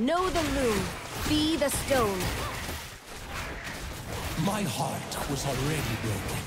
Know the loom, be the stone. My heart was already broken.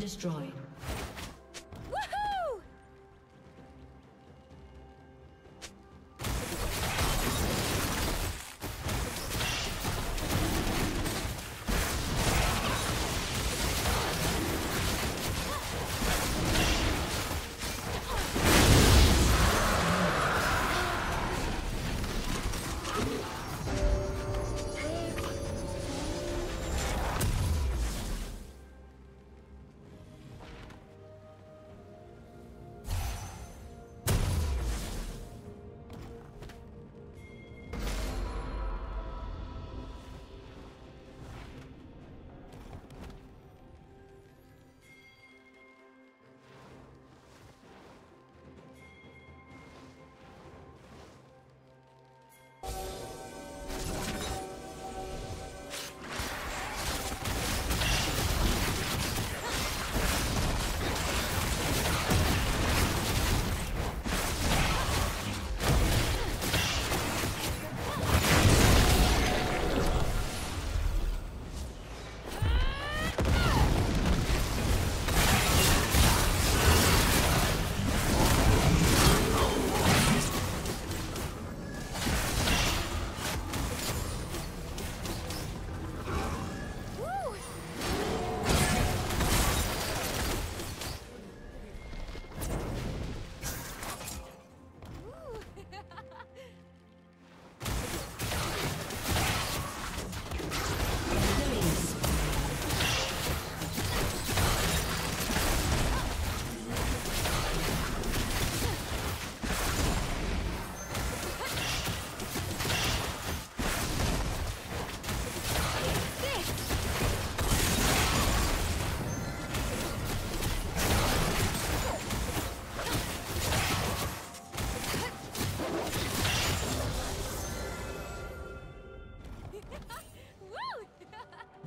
Destroyed. Woohoo!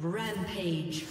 Rampage.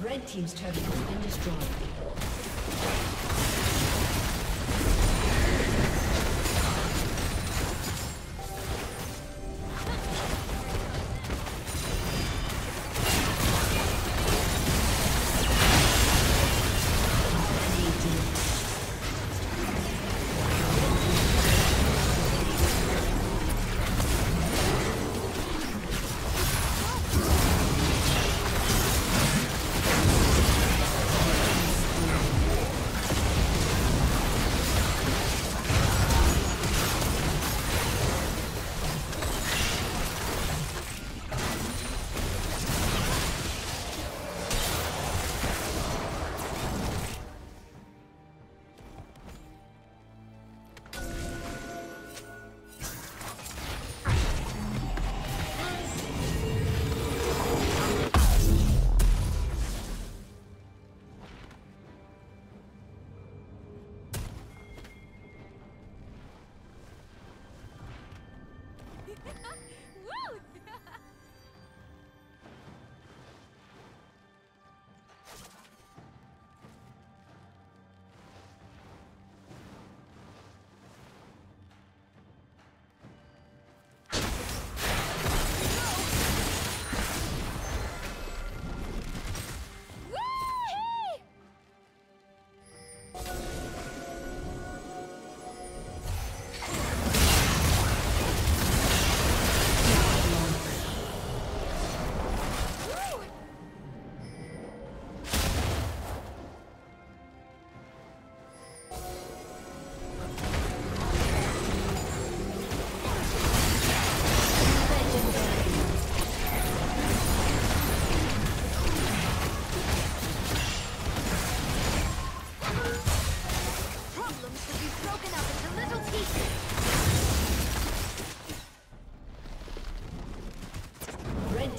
Red team's turret has been destroyed.